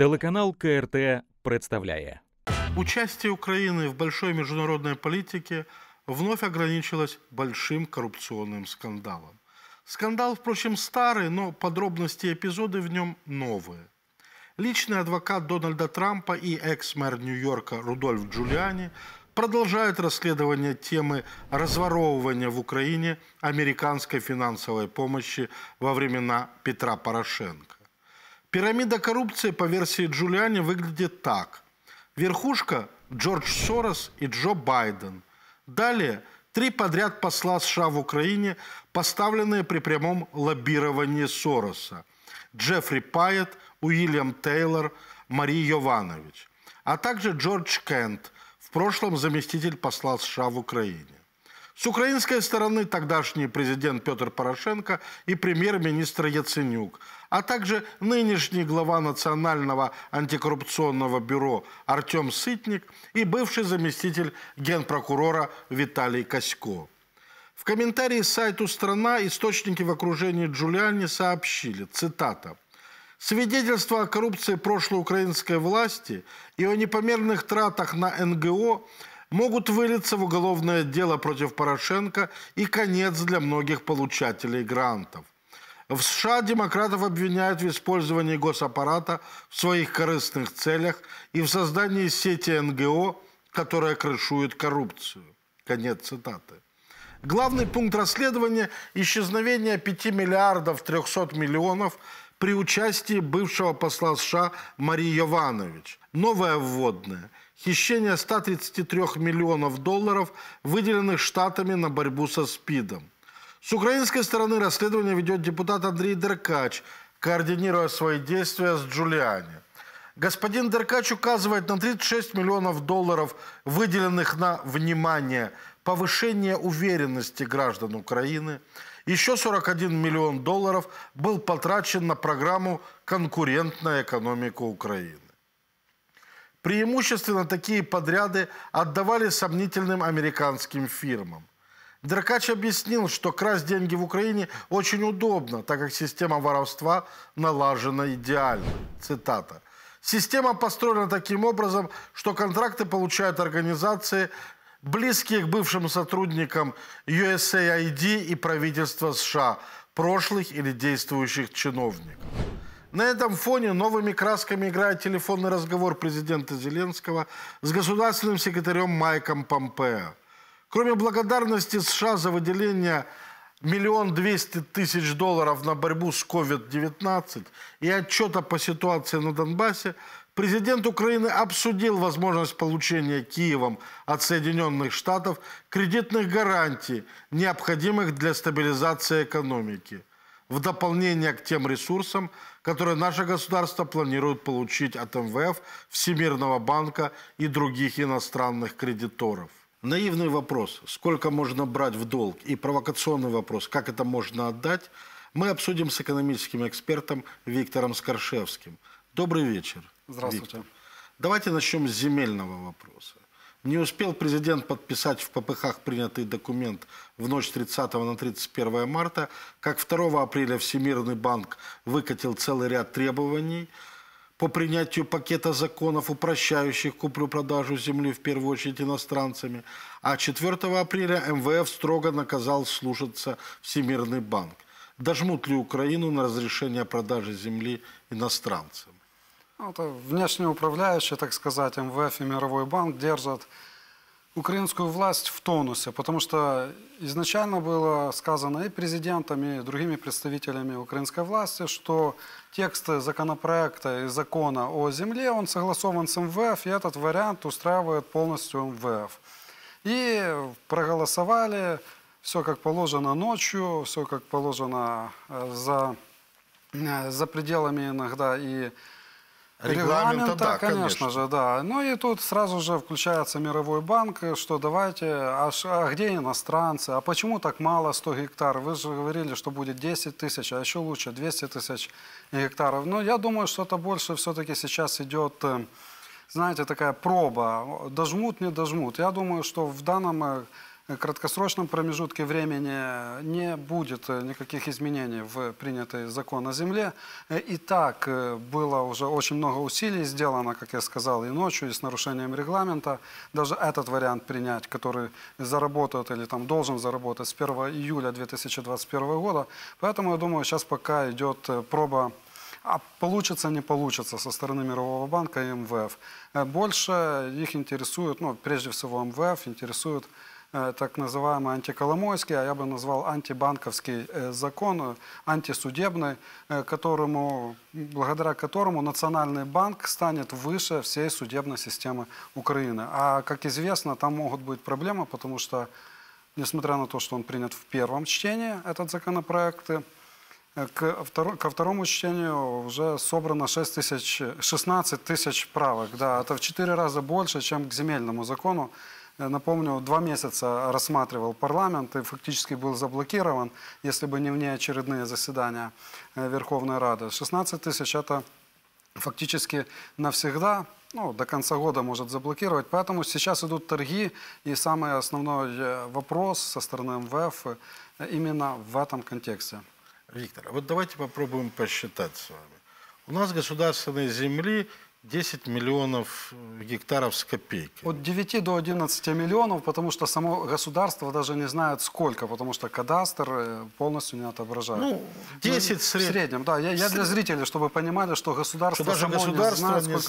Телеканал КРТ представляет. Участие Украины в большой международной политике вновь ограничилось большим коррупционным скандалом. Скандал, впрочем, старый, но подробности и эпизоды в нем новые. Личный адвокат Дональда Трампа и экс-мэр Нью-Йорка Рудольф Джулиани продолжает расследование темы разворовывания в Украине американской финансовой помощи во времена Петра Порошенко. Пирамида коррупции по версии Джулиани выглядит так. Верхушка – Джордж Сорос и Джо Байден. Далее – 3 подряд посла США в Украине, поставленные при прямом лоббировании Сороса. Джеффри Пайетт, Уильям Тейлор, Мария Йованович. А также Джордж Кент, в прошлом заместитель посла США в Украине. С украинской стороны тогдашний президент Петр Порошенко и премьер-министр Яценюк, а также нынешний глава Национального антикоррупционного бюро Артем Сытник и бывший заместитель генпрокурора Виталий Косько. В комментарии сайту «Страна» источники в окружении Джулиани сообщили, цитата, «Свидетельство о коррупции прошлой украинской власти и о непомерных тратах на НГО могут вылиться в уголовное дело против Порошенко и конец для многих получателей грантов. В США демократов обвиняют в использовании госаппарата в своих корыстных целях и в создании сети НГО, которая крышует коррупцию». Конец цитаты. Главный пункт расследования – исчезновение 5 300 000 000 при участии бывшего посла США Марии Йованович. Новое вводное – хищение 133 миллионов долларов, выделенных штатами на борьбу со СПИДом. С украинской стороны расследование ведет депутат Андрей Деркач, координируя свои действия с Джулиани. Господин Деркач указывает на 36 миллионов долларов, выделенных на, внимание, повышение уверенности граждан Украины. Еще 41 миллион долларов был потрачен на программу «Конкурентная экономика Украины». Преимущественно такие подряды отдавали сомнительным американским фирмам. Деркач объяснил, что красть деньги в Украине очень удобно, так как система воровства налажена идеально. Цитата. «Система построена таким образом, что контракты получают организации, близкие к бывшим сотрудникам USAID и правительства США, прошлых или действующих чиновников». На этом фоне новыми красками играет телефонный разговор президента Зеленского с государственным секретарем Майком Помпео. Кроме благодарности США за выделение 1 200 000 000 долларов на борьбу с COVID-19 и отчета по ситуации на Донбассе, президент Украины обсудил возможность получения Киевом от Соединенных Штатов кредитных гарантий, необходимых для стабилизации экономики, в дополнение к тем ресурсам, которые наше государство планирует получить от МВФ, Всемирного банка и других иностранных кредиторов. Наивный вопрос, сколько можно брать в долг, и провокационный вопрос, как это можно отдать, мы обсудим с экономическим экспертом Виктором Скоршевским. Добрый вечер. Здравствуйте. Виктор. Давайте начнем с земельного вопроса. Не успел президент подписать в ППХ принятый документ в ночь 30 на 31 марта, как 2 апреля Всемирный банк выкатил целый ряд требований по принятию пакета законов, упрощающих куплю-продажу земли, в первую очередь иностранцами, а 4 апреля МВФ строго наказал слушаться Всемирный банк. Дожмут ли Украину на разрешение продажи земли иностранцам? Это внешне управляющие, так сказать, МВФ и Мировой банк держат украинскую власть в тонусе, потому что изначально было сказано и президентами, и другими представителями украинской власти, что тексты законопроекта и закона о земле, он согласован с МВФ, и этот вариант устраивает полностью МВФ. И проголосовали все как положено ночью, все как положено за пределами иногда и... Регламента, да, конечно же, да. Ну и тут сразу же включается Мировой банк, что давайте, а где иностранцы, а почему так мало 100 гектар? Вы же говорили, что будет 10 тысяч, а еще лучше 200 тысяч гектаров. Но я думаю, что это больше все-таки сейчас идет, знаете, такая проба. Дожмут, не дожмут. Я думаю, что в данном краткосрочном промежутке времени не будет никаких изменений в принятый закон о земле. И так было уже очень много усилий сделано, как я сказал, и ночью, и с нарушением регламента. Даже этот вариант принять, который заработает или там должен заработать с 1 июля 2021 года. Поэтому, я думаю, сейчас пока идет проба. А получится, не получится со стороны Мирового банка и МВФ. Больше их интересует, ну, прежде всего МВФ, интересует так называемый антиколомойский, а я бы назвал антибанковский закон, антисудебный, благодаря которому Национальный банк станет выше всей судебной системы Украины. А, как известно, там могут быть проблемы, потому что, несмотря на то, что он принят в первом чтении, этот законопроект, ко второму чтению уже собрано 16 тысяч правок. Да, это в 4 раза больше, чем к земельному закону. Напомню, 2 месяца рассматривал парламент и фактически был заблокирован, если бы не внеочередные заседания Верховной Рады. 16 тысяч – это фактически навсегда, ну, до конца года может заблокировать. Поэтому сейчас идут торги, и самый основной вопрос со стороны МВФ именно в этом контексте. Виктор, а вот давайте попробуем посчитать с вами. У нас государственной земли 10 миллионов гектаров с копейками. От 9 до 11 миллионов, потому что само государство даже не знает сколько, потому что кадастр полностью не отображает. Ну, 10 в среднем. Да, я для зрителей, чтобы понимали, что государство что даже само государство не знает,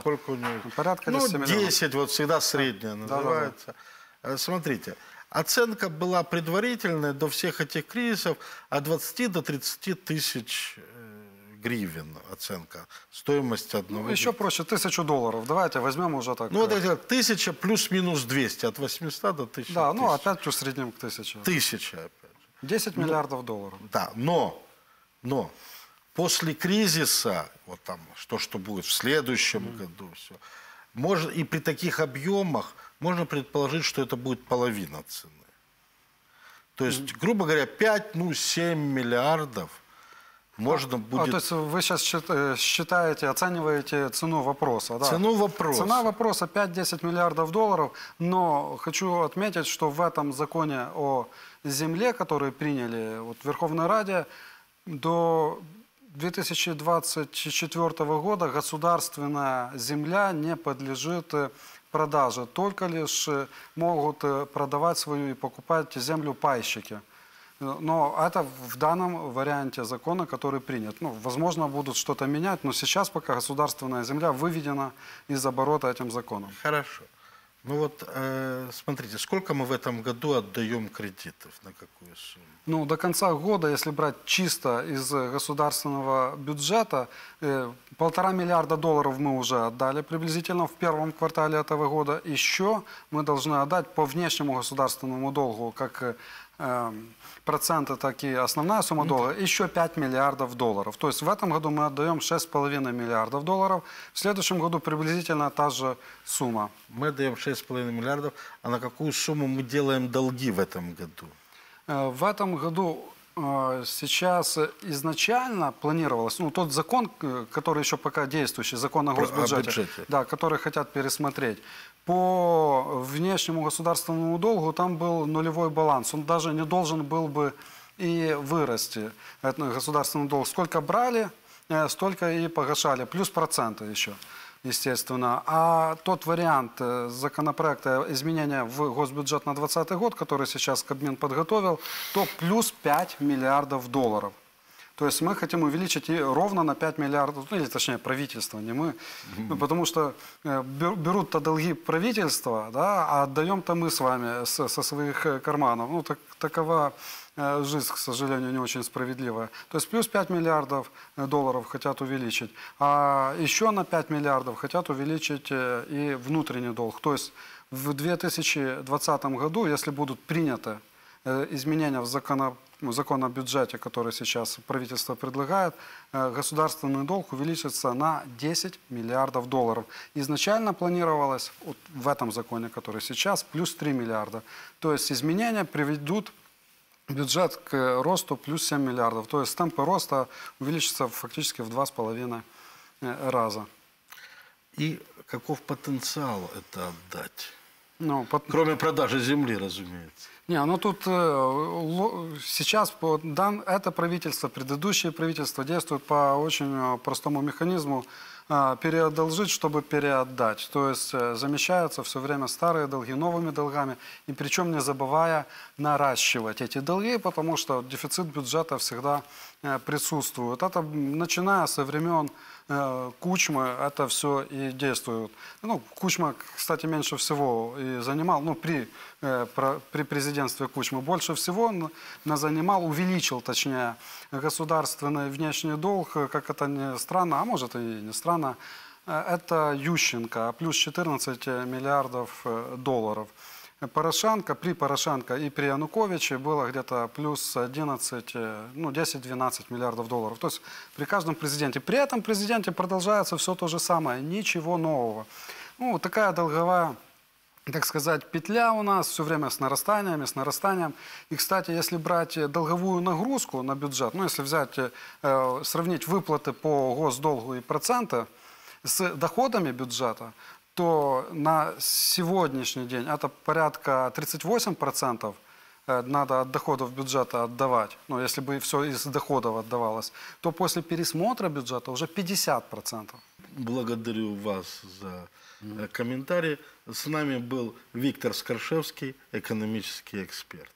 сколько у него земли. Да. Порядка 10 миллионов. 10, вот всегда средняя называется. Да, да. Смотрите. Оценка была предварительная до всех этих кризисов от 20 до 30 тысяч гривен оценка стоимость одного. Ну, еще проще, 1000 долларов. Давайте возьмем уже так. Ну, это 1000 плюс-минус 200, от 800 до 1000. Да, ну опять в среднем к 1000. 1000 опять же. 10 миллиардов долларов. Да, но после кризиса, вот там, что будет в следующем году, все, может, и при таких объемах можно предположить, что это будет половина цены. То есть, грубо говоря, 5-7 миллиардов можно будет... то есть вы сейчас считаете, оцениваете цену вопроса, да? Цену вопроса. Цена вопроса 5-10 миллиардов долларов, но хочу отметить, что в этом законе о земле, который приняли вот в Верховной Раде, до 2024 года государственная земля не подлежит продаже. Только лишь могут продавать свою и покупать землю пайщики. Но это в данном варианте закона, который принят. Ну, возможно, будут что-то менять, но сейчас пока государственная земля выведена из оборота этим законом. Хорошо. Ну вот, смотрите, сколько мы в этом году отдаем кредитов, на какую сумму? Ну, до конца года, если брать чисто из государственного бюджета, 1,5 миллиарда долларов мы уже отдали приблизительно в первом квартале этого года. Еще мы должны отдать по внешнему государственному долгу, как проценты, так и основная сумма долга, еще 5 миллиардов долларов. То есть в этом году мы отдаем 6,5 миллиардов долларов. В следующем году приблизительно та же сумма. Мы отдаем 6,5 миллиардов. А на какую сумму мы делаем долги в этом году? В этом году сейчас изначально планировалось, ну, тот закон, который еще пока действующий, закон о госбюджете, да, который хотят пересмотреть, по внешнему государственному долгу там был нулевой баланс. Он даже не должен был бы и вырасти, этот государственный долг. Сколько брали, столько и погашали, плюс проценты еще, естественно. А тот вариант законопроекта изменения в госбюджет на 2020 год, который сейчас Кабмин подготовил, то плюс 5 миллиардов долларов. То есть мы хотим увеличить и ровно на 5 миллиардов, ну, или точнее правительство, не мы, потому что берут-то долги правительства, да, а отдаем-то мы с вами со своих карманов. Ну, такова жизнь, к сожалению, не очень справедливая. То есть плюс 5 миллиардов долларов хотят увеличить, а еще на 5 миллиардов хотят увеличить и внутренний долг. То есть в 2020 году, если будут приняты изменения в закон о бюджете, который сейчас правительство предлагает, государственный долг увеличится на 10 миллиардов долларов. Изначально планировалось вот в этом законе, который сейчас, плюс 3 миллиарда. То есть изменения приведут бюджет к росту плюс 7 миллиардов. То есть темпы роста увеличатся фактически в 2,5 раза. И каков потенциал это отдать? Ну, кроме продажи земли, разумеется. Не, ну тут сейчас это правительство, предыдущее правительство действует по очень простому механизму переодолжить, чтобы переотдать. То есть замещаются все время старые долги новыми долгами, и причем не забывая наращивать эти долги, потому что дефицит бюджета всегда присутствует. Это начиная со времен Кучмы это все и действует. Ну, Кучма, кстати, меньше всего и занимал, ну, при президентстве Кучмы больше всего увеличил, точнее, государственный внешний долг, как это ни странно, а может и не странно, это Ющенко, плюс 14 миллиардов долларов. Порошенко, при Порошенко и при Януковиче было где-то плюс 11, ну 10-12 миллиардов долларов. То есть при каждом президенте. При этом президенте продолжается все то же самое, ничего нового. Ну, такая долговая, так сказать, петля у нас все время с нарастаниями, с нарастанием. И, кстати, если брать долговую нагрузку на бюджет, ну если взять, сравнить выплаты по госдолгу и проценты с доходами бюджета, то на сегодняшний день это порядка 38% надо от доходов бюджета отдавать. Ну, если бы все из доходов отдавалось, то после пересмотра бюджета уже 50%. Благодарю вас за комментарий. С нами был Виктор Скоршевский, экономический эксперт.